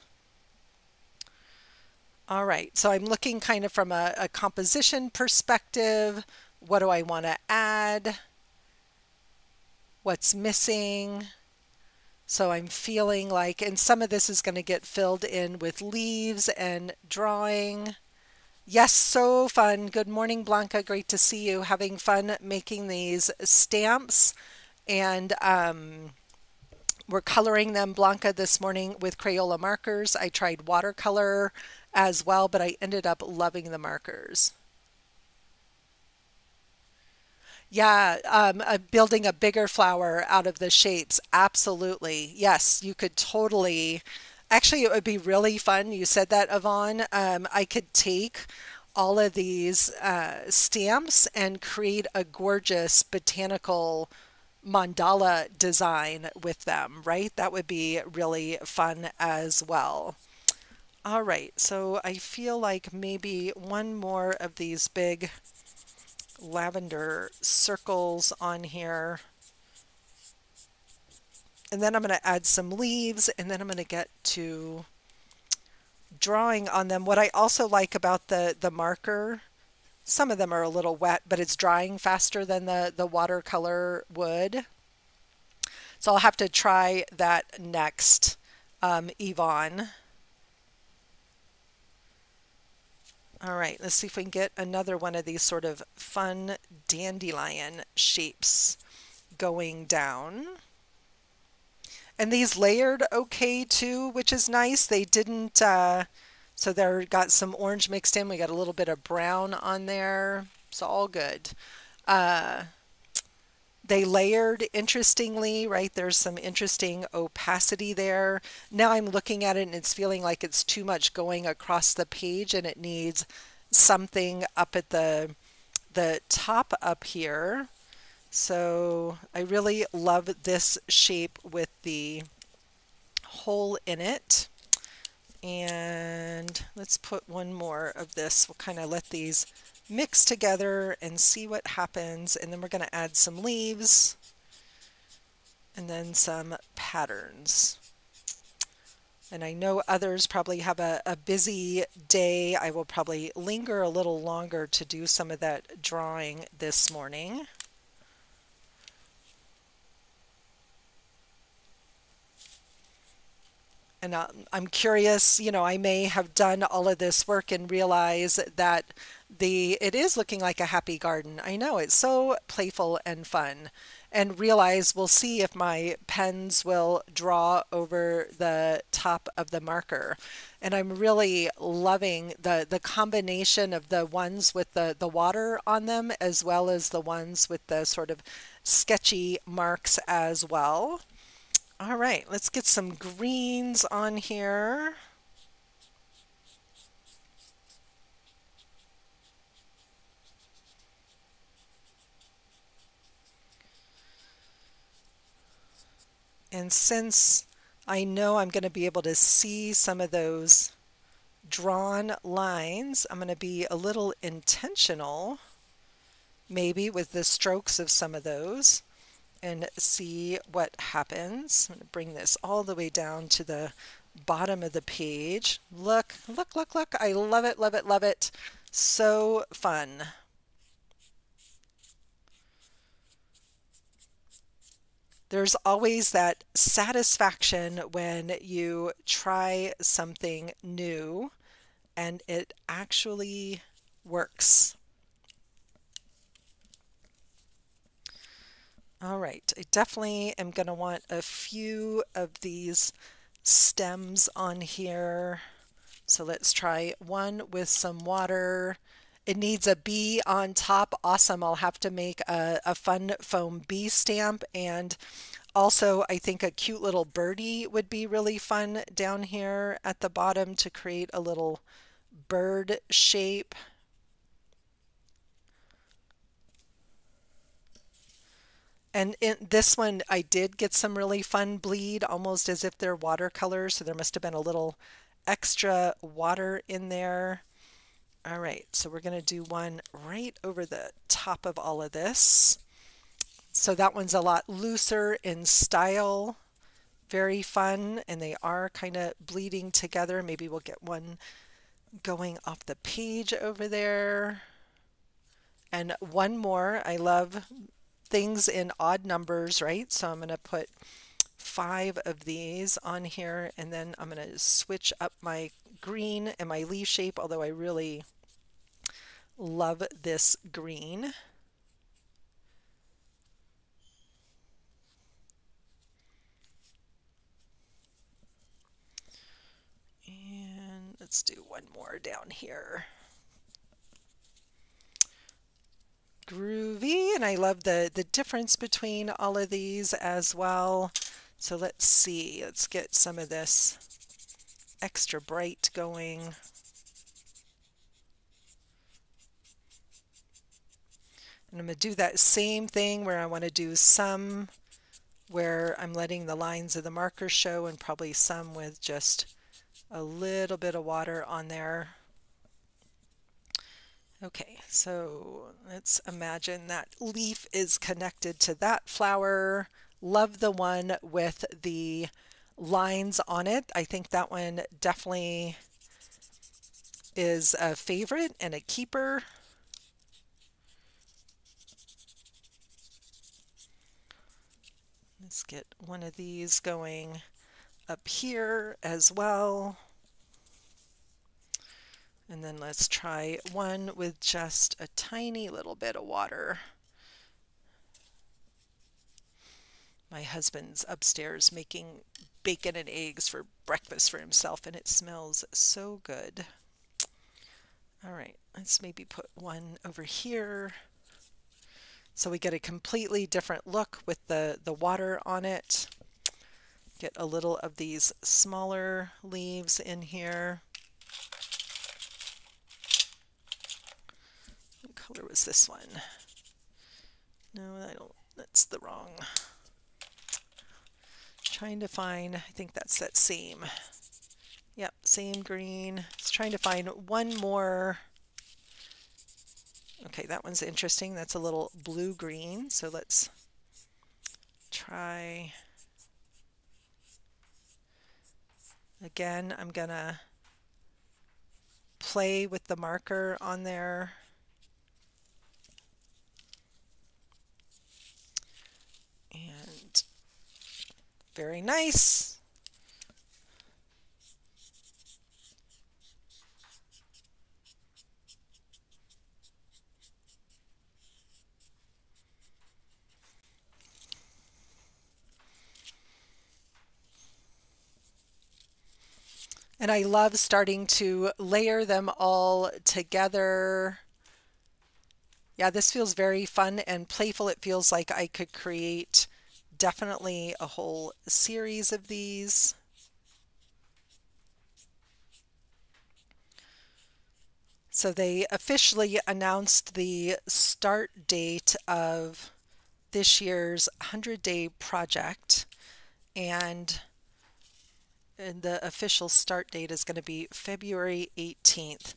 All right, so I'm looking kind of from a, a composition perspective. What do I want to add? What's missing? So I'm feeling like, and some of this is going to get filled in with leaves and drawing. Yes, so fun. Good morning, Blanca. Great to see you. Having fun making these stamps, and um, we're coloring them, Blanca, this morning with Crayola markers. I tried watercolor as well, but I ended up loving the markers. Yeah, um, uh, building a bigger flower out of the shapes. Absolutely. Yes, you could totally. Actually, it would be really fun. You said that, Yvonne. Um, I could take all of these uh, stamps and create a gorgeous botanical mandala design with them, right? That would be really fun as well. All right, so I feel like maybe one more of these big lavender circles on here. And then I'm going to add some leaves, and then I'm going to get to drawing on them. What I also like about the, the marker, some of them are a little wet, but it's drying faster than the, the watercolor would. So I'll have to try that next, um, Yvonne. All right, let's see if we can get another one of these sort of fun dandelion shapes going down. And these layered okay too, which is nice. They didn't, uh, so there got some orange mixed in. We got a little bit of brown on there. It's all good. Uh, they layered interestingly, right? There's some interesting opacity there. Now I'm looking at it and it's feeling like it's too much going across the page, and it needs something up at the, the top up here. So I really love this shape with the hole in it. And let's put one more of this. We'll kind of let these mix together and see what happens. And then we're going to add some leaves and then some patterns. And I know others probably have a, a busy day. I will probably linger a little longer to do some of that drawing this morning. And I'm curious, you know, I may have done all of this work and realize that the it is looking like a happy garden. I know, it's so playful and fun. And realize, we'll see if my pens will draw over the top of the marker. And I'm really loving the, the combination of the ones with the, the water on them, as well as the ones with the sort of sketchy marks as well. All right, let's get some greens on here. And since I know I'm going to be able to see some of those drawn lines, I'm going to be a little intentional maybe with the strokes of some of those and see what happens. I'm going to bring this all the way down to the bottom of the page. Look, look, look, look. I love it, love it, love it. So fun. There's always that satisfaction when you try something new and it actually works. All right, I definitely am going to want a few of these stems on here. So let's try one with some water. It needs a bee on top. Awesome. I'll have to make a, a fun foam bee stamp. And also, I think a cute little birdie would be really fun down here at the bottom to create a little bird shape. And in this one, I did get some really fun bleed, almost as if they're watercolors. So there must have been a little extra water in there. All right, so we're going to do one right over the top of all of this. So that one's a lot looser in style, very fun, and they are kind of bleeding together. Maybe we'll get one going off the page over there. And one more. I love things in odd numbers, right? So I'm going to put five of these on here, and then I'm going to switch up my green and my leaf shape, although I really love this green. And let's do one more down here. Groovy. And I love the the difference between all of these as well. So let's see, let's get some of this extra bright going. And I'm going to do that same thing where I want to do some where I'm letting the lines of the marker show, and probably some with just a little bit of water on there. Okay, so let's imagine that leaf is connected to that flower. Love the one with the lines on it. I think that one definitely is a favorite and a keeper. Let's get one of these going up here as well. And then let's try one with just a tiny little bit of water. My husband's upstairs making bacon and eggs for breakfast for himself, and it smells so good. All right, let's maybe put one over here. So we get a completely different look with the, the water on it. Get a little of these smaller leaves in here. What color was this one? No, I don't, that's the wrong. Trying to find, I think that's that same, yep, same green. Just trying to find one more. Okay, that one's interesting. That's a little blue-green, so let's try. Again, I'm gonna play with the marker on there. And very nice. And I love starting to layer them all together. Yeah, this feels very fun and playful. It feels like I could create definitely a whole series of these. So they officially announced the start date of this year's hundred day project, and the official start date is going to be February eighteenth.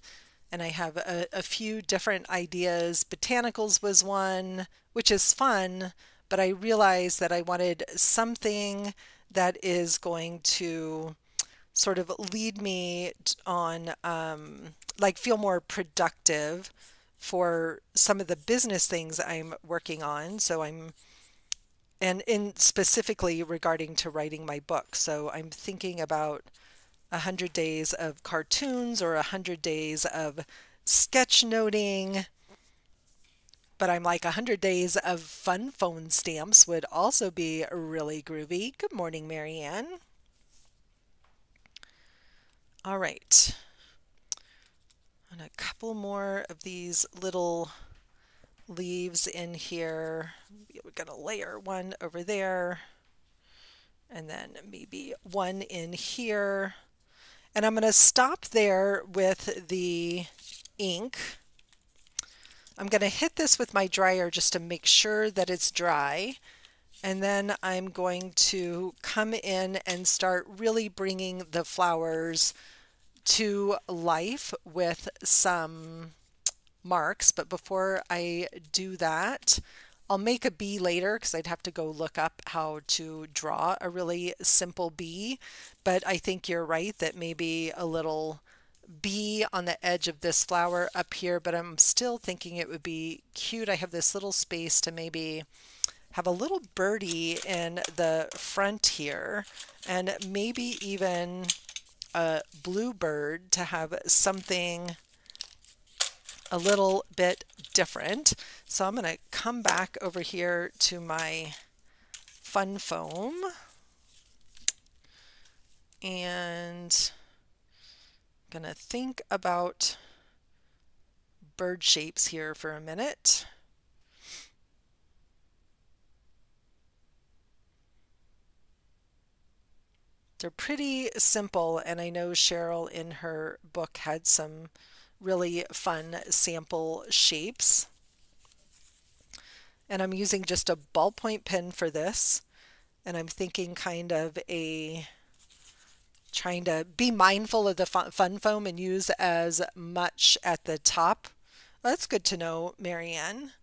And I have a, a few different ideas. Botanicals was one, which is fun, but I realized that I wanted something that is going to sort of lead me on, um, like feel more productive for some of the business things I'm working on. So I'm, and in specifically regarding to writing my book. So I'm thinking about one hundred days of cartoons or one hundred days of sketchnoting. But I'm like, one hundred days of fun phone stamps would also be really groovy. Good morning, Marianne. All right. And a couple more of these little leaves in here. We're going to layer one over there. And then maybe one in here. And I'm going to stop there with the ink. I'm going to hit this with my dryer just to make sure that it's dry. And then I'm going to come in and start really bringing the flowers to life with some marks. But before I do that, I'll make a bee later because I'd have to go look up how to draw a really simple bee. But I think you're right that maybe a little bee on the edge of this flower up here, but I'm still thinking it would be cute. I have this little space to maybe have a little birdie in the front here, and maybe even a bluebird to have something a little bit different. So I'm going to come back over here to my fun foam, and I'm going to think about bird shapes here for a minute. They're pretty simple, and I know Cheryl in her book had some really fun sample shapes. And I'm using just a ballpoint pen for this, and I'm thinking kind of a, trying to be mindful of the fun foam and use as much at the top. Well, that's good to know, Marianne.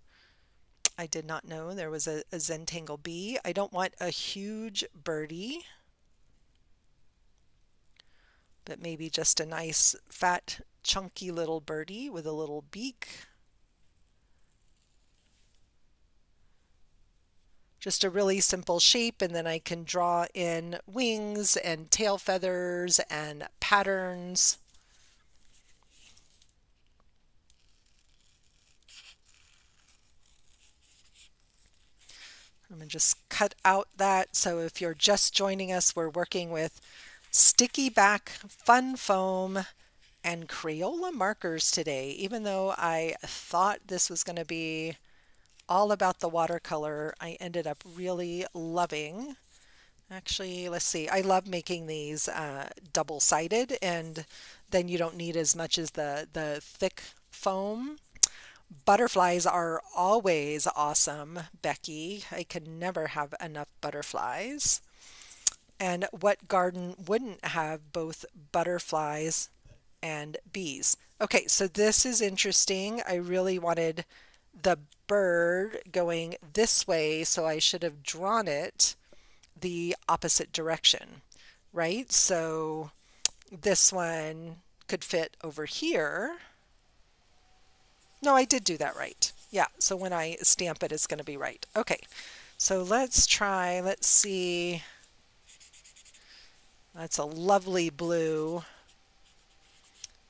I did not know there was a, a Zentangle bee. I don't want a huge birdie, but maybe just a nice fat chunky little birdie with a little beak. Just a really simple shape, and then I can draw in wings and tail feathers and patterns. I'm going to just cut out that. So if you're just joining us, we're working with Sticky Back Fun Foam and Crayola markers today, even though I thought this was going to be all about the watercolor. I ended up really loving, actually, let's see, I love making these uh, double-sided, and then you don't need as much as the, the thick foam. Butterflies are always awesome, Becky. I can never have enough butterflies. And what garden wouldn't have both butterflies and bees? Okay, so this is interesting. I really wanted the bird going this way, so I should have drawn it the opposite direction, right? So this one could fit over here. No, I did do that right. Yeah, so when I stamp it, it's going to be right. Okay, so let's try, let's see. That's a lovely blue.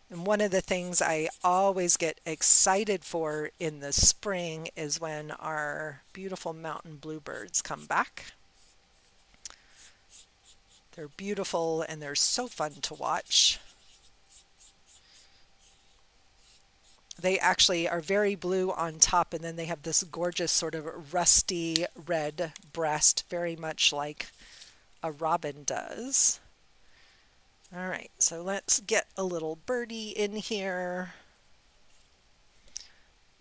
And one of the things I always get excited for in the spring is when our beautiful mountain bluebirds come back. They're beautiful and they're so fun to watch. they actually are very blue on top, and then they have this gorgeous sort of rusty red breast, very much like a robin does. All right, so let's get a little birdie in here.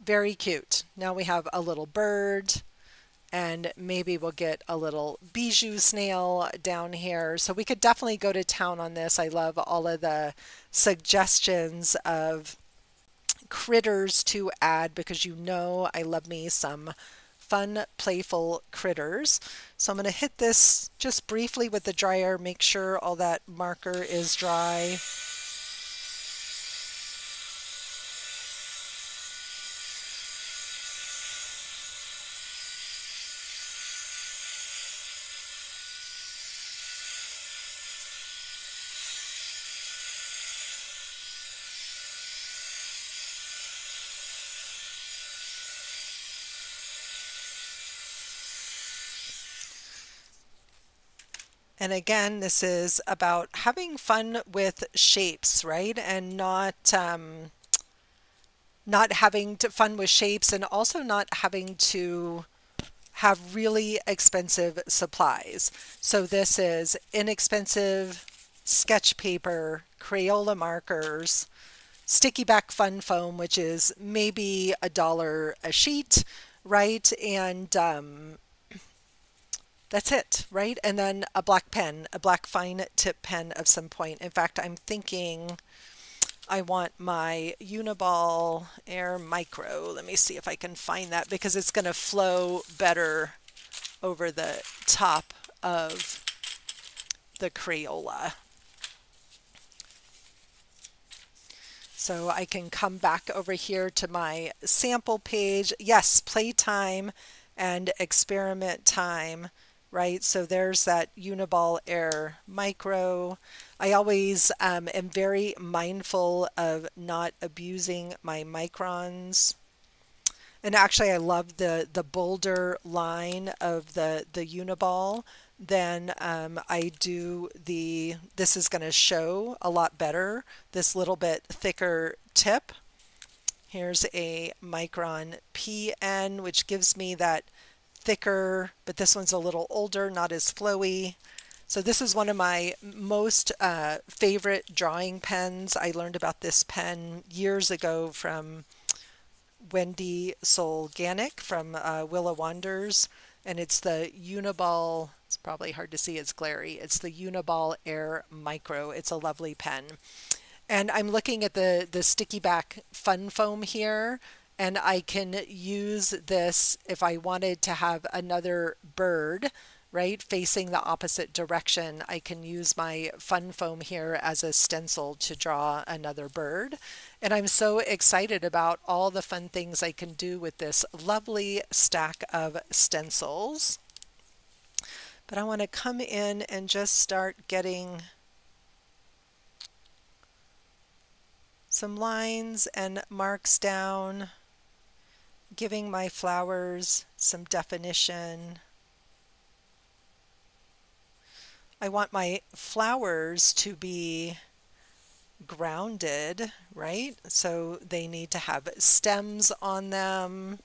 Very cute. Now we have a little bird, and maybe we'll get a little bijou snail down here. So we could definitely go to town on this. I love all of the suggestions of critters to add, because you know I love me some fun, playful critters. So I'm going to hit this just briefly with the dryer, make sure all that marker is dry. And again, this is about having fun with shapes, right? And not um, not having to fun with shapes, and also not having to have really expensive supplies. So this is inexpensive sketch paper, Crayola markers, Sticky Back Fun Foam, which is maybe a dollar a sheet, right? And um, that's it, right? And then a black pen, a black fine tip pen of some point. In fact, I'm thinking I want my Uniball Air Micro. Let me see if I can find that, because it's going to flow better over the top of the Crayola. So I can come back over here to my sample page. Yes, playtime and experiment time. Right, so there's that Uniball Air Micro. I always um, am very mindful of not abusing my microns. And actually, I love the the bolder line of the the Uniball. Then um, I do the. This is going to show a lot better. This little bit thicker tip. Here's a Micron P N, which gives me that thicker, but this one's a little older, not as flowy. So this is one of my most uh, favorite drawing pens. I learned about this pen years ago from Wendy Solganic from uh, Willow Wanders, and it's the Uniball, it's probably hard to see, it's glary, it's the Uniball Air Micro. It's a lovely pen. And I'm looking at the, the Sticky Back Fun Foam here, and I can use this if I wanted to have another bird, right, facing the opposite direction. I can use my fun foam here as a stencil to draw another bird. And I'm so excited about all the fun things I can do with this lovely stack of stencils. But I want to come in and just start getting some lines and marks down, giving my flowers some definition. I want my flowers to be grounded, right? So they need to have stems on them.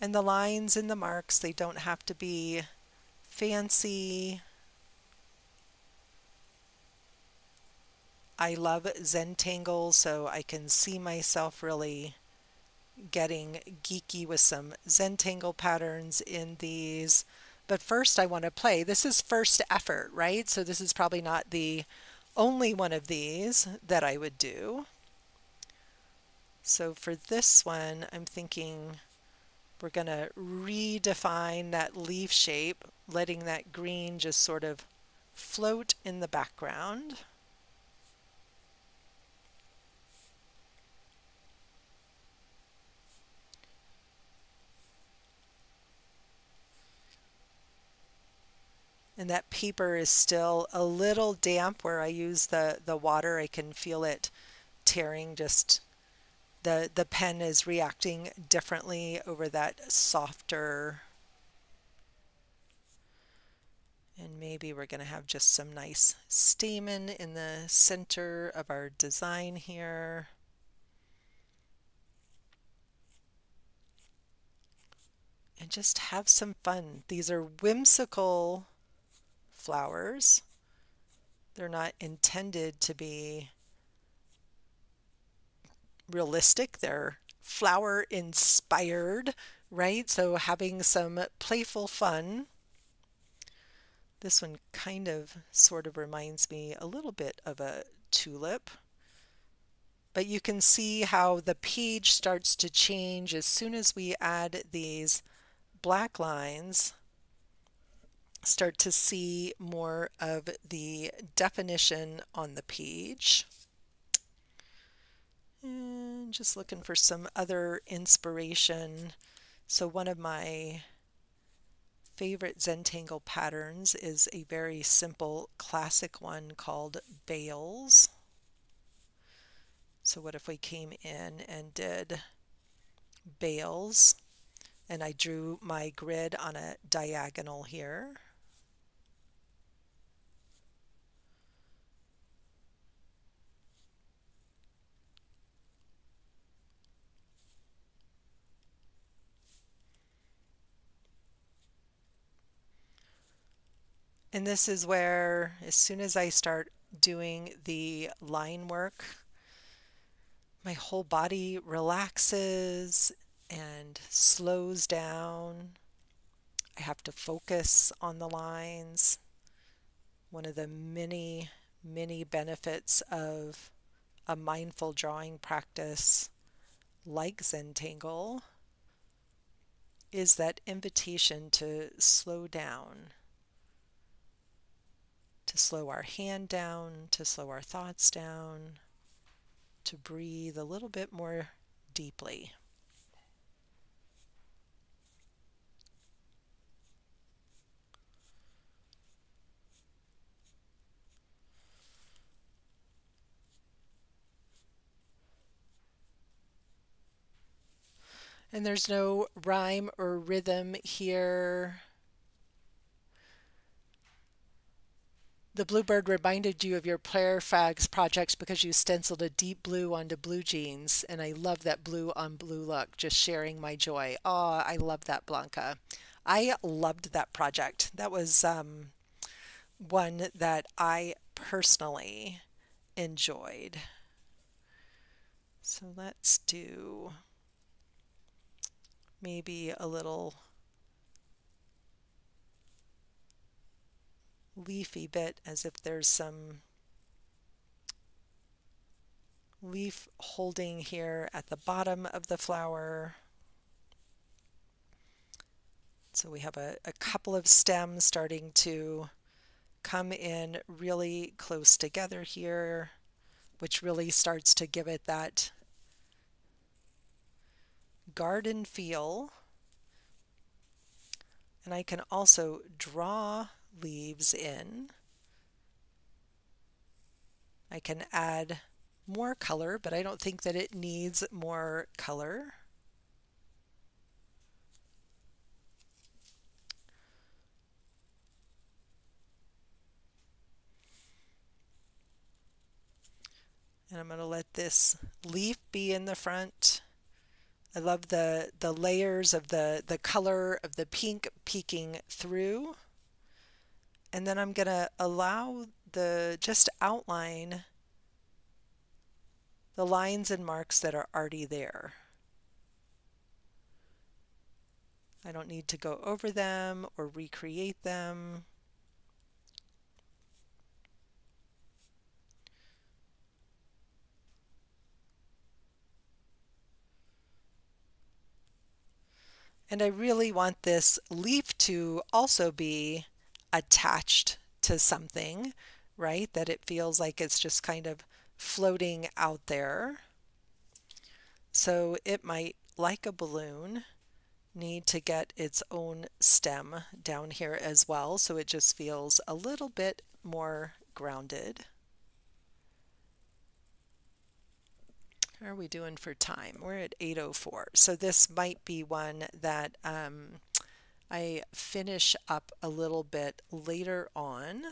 And the lines and the marks, they don't have to be fancy. I love Zentangle, so I can see myself really getting geeky with some Zentangle patterns in these. But first I want to play. This is first effort, right? So this is probably not the only one of these that I would do. So for this one, I'm thinking we're going to redefine that leaf shape, letting that green just sort of float in the background. And that paper is still a little damp where I use the, the water. I can feel it tearing, just the, the pen is reacting differently over that softer. And maybe we're going to have just some nice stamen in the center of our design here. And just have some fun. These are whimsical flowers. They're not intended to be realistic. They're flower inspired, right? So having some playful fun. This one kind of sort of reminds me a little bit of a tulip. But you can see how the page starts to change as soon as we add these black lines. Start to see more of the definition on the page. And just looking for some other inspiration. So one of my favorite Zentangle patterns is a very simple classic one called Veils. So what if we came in and did Veils, and I drew my grid on a diagonal here. And this is where, as soon as I start doing the line work, my whole body relaxes and slows down. I have to focus on the lines. One of the many, many benefits of a mindful drawing practice like Zentangle is that invitation to slow down. To slow our hand down, to slow our thoughts down, to breathe a little bit more deeply. And there's no rhyme or rhythm here. The bluebird reminded you of your prayer fags projects because you stenciled a deep blue onto blue jeans, and I love that blue on blue look, just sharing my joy. Oh, I love that, Blanca. I loved that project. That was um, one that I personally enjoyed. So let's do maybe a little leafy bit, as if there's some leaf holding here at the bottom of the flower. So we have a, a couple of stems starting to come in really close together here, which really starts to give it that garden feel. And I can also draw leaves in. I can add more color, but I don't think that it needs more color. And I'm going to let this leaf be in the front. I love the the layers of the the color of the pink peeking through. And then I'm going to allow the, just outline the lines and marks that are already there. I don't need to go over them or recreate them. And I really want this leaf to also be attached to something, right? That it feels like it's just kind of floating out there. So it might, like a balloon, need to get its own stem down here as well, so it just feels a little bit more grounded. How are we doing for time? We're at eight oh four. So this might be one that um, I finish up a little bit later on.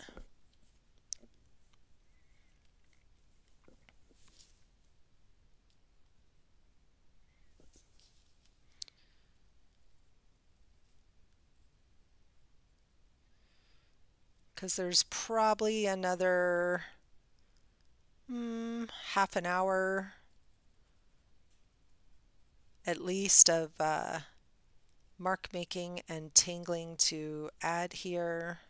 Because there's probably another mm, half an hour at least of uh, mark making and tangling to add here.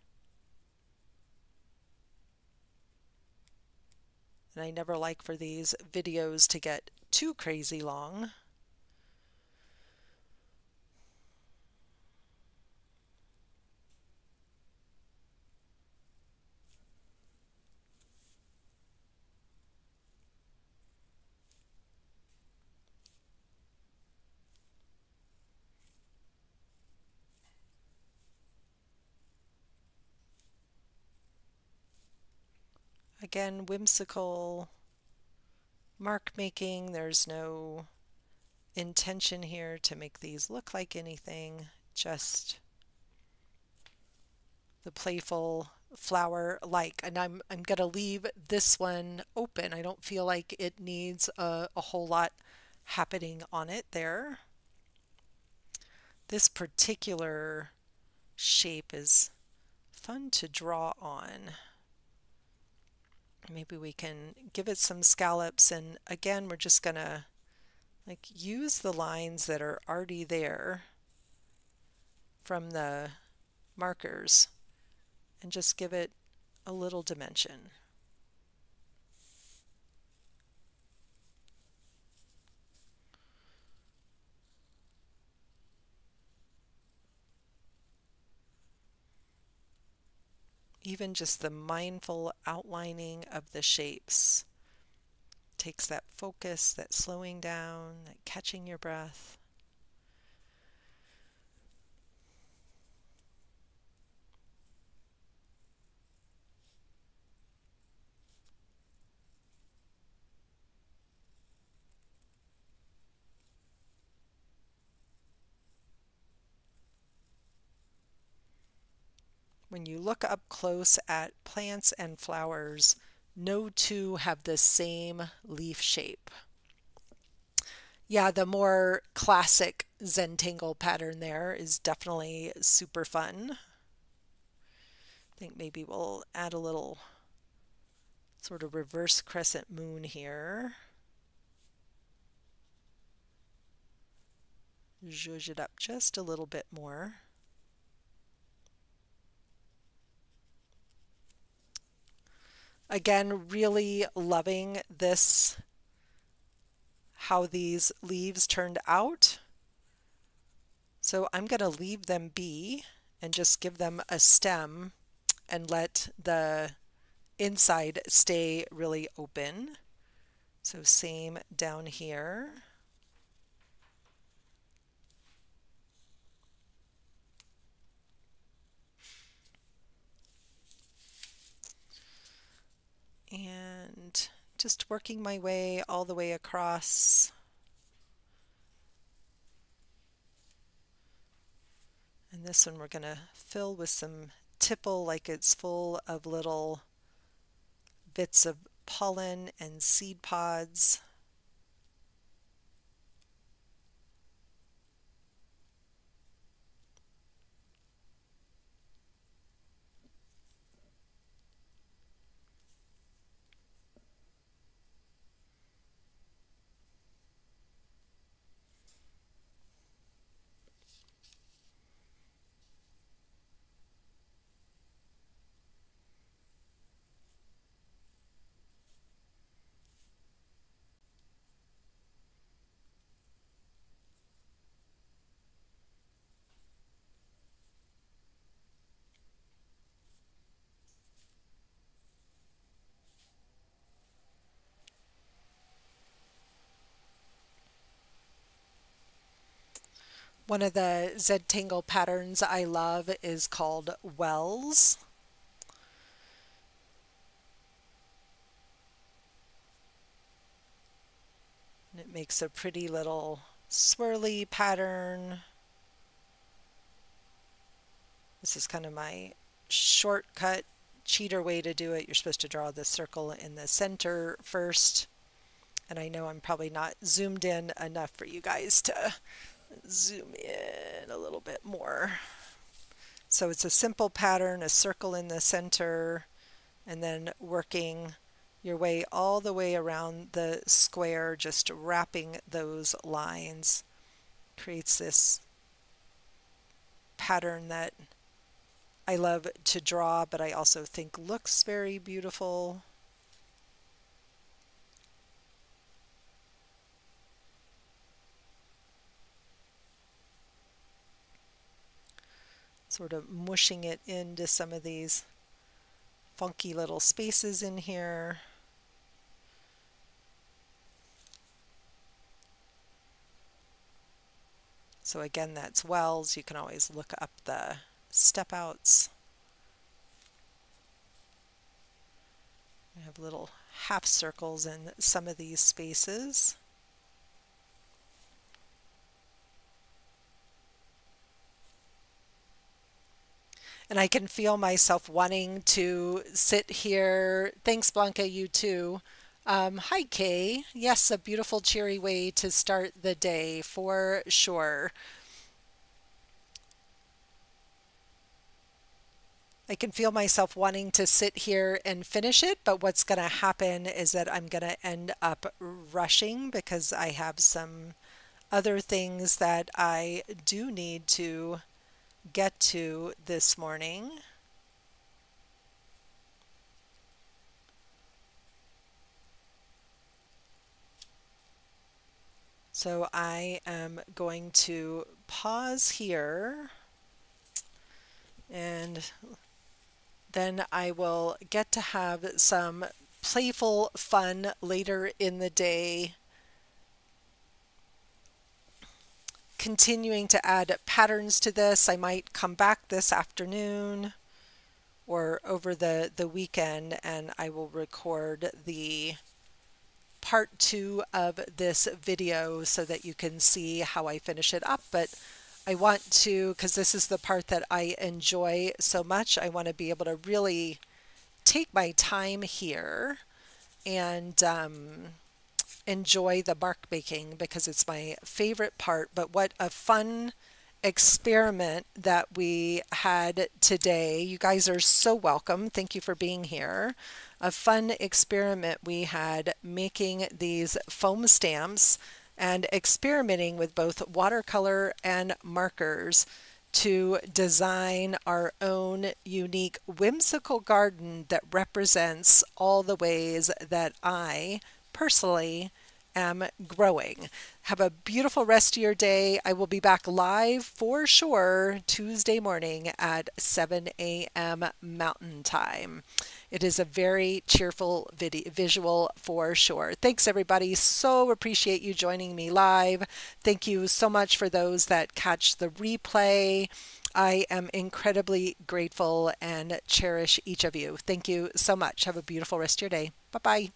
And I never like for these videos to get too crazy long. Again, whimsical mark making. There's no intention here to make these look like anything, just the playful flower like. And I'm, I'm going to leave this one open. I don't feel like it needs a, a whole lot happening on it there. This particular shape is fun to draw on. Maybe we can give it some scallops, and again, we're just gonna like use the lines that are already there from the markers and just give it a little dimension. Even just the mindful outlining of the shapes takes that focus, that slowing down, that catching your breath. When you look up close at plants and flowers, no two have the same leaf shape. Yeah, the more classic Zentangle pattern there is definitely super fun. I think maybe we'll add a little sort of reverse crescent moon here. Zhuzh it up just a little bit more. Again, really loving this, how these leaves turned out. So I'm going to leave them be and just give them a stem and let the inside stay really open. So same down here. And just working my way all the way across. And this one we're going to fill with some tipple, like it's full of little bits of pollen and seed pods. One of the Zentangle patterns I love is called Wells. And it makes a pretty little swirly pattern. This is kind of my shortcut cheater way to do it. You're supposed to draw the circle in the center first. And I know I'm probably not zoomed in enough for you guys to zoom in a little bit more. So it's a simple pattern, a circle in the center, and then working your way all the way around the square, just wrapping those lines. Creates this pattern that I love to draw, but I also think looks very beautiful. Sort of mushing it into some of these funky little spaces in here. So again, that's wells. You can always look up the step outs. I have little half circles in some of these spaces. And I can feel myself wanting to sit here. Thanks, Blanca, you too. Um, hi, Kay. Yes, a beautiful, cheery way to start the day, for sure. I can feel myself wanting to sit here and finish it, but what's going to happen is that I'm going to end up rushing because I have some other things that I do need to get to this morning. So I am going to pause here, and then I will get to have some playful fun later in the day, continuing to add patterns to this. I might come back this afternoon or over the, the weekend, and I will record the part two of this video so that you can see how I finish it up. But I want to, because this is the part that I enjoy so much, I want to be able to really take my time here and um, enjoy the bark making because it's my favorite part. But what a fun experiment that we had today. You guys are so welcome. Thank you for being here. A fun experiment we had making these foam stamps and experimenting with both watercolor and markers to design our own unique whimsical garden that represents all the ways that I personally am growing. Have a beautiful rest of your day. I will be back live for sure Tuesday morning at seven A M Mountain Time. It is a very cheerful video, visual for sure. Thanks everybody. So appreciate you joining me live. Thank you so much for those that catch the replay. I am incredibly grateful and cherish each of you. Thank you so much. Have a beautiful rest of your day. Bye-bye.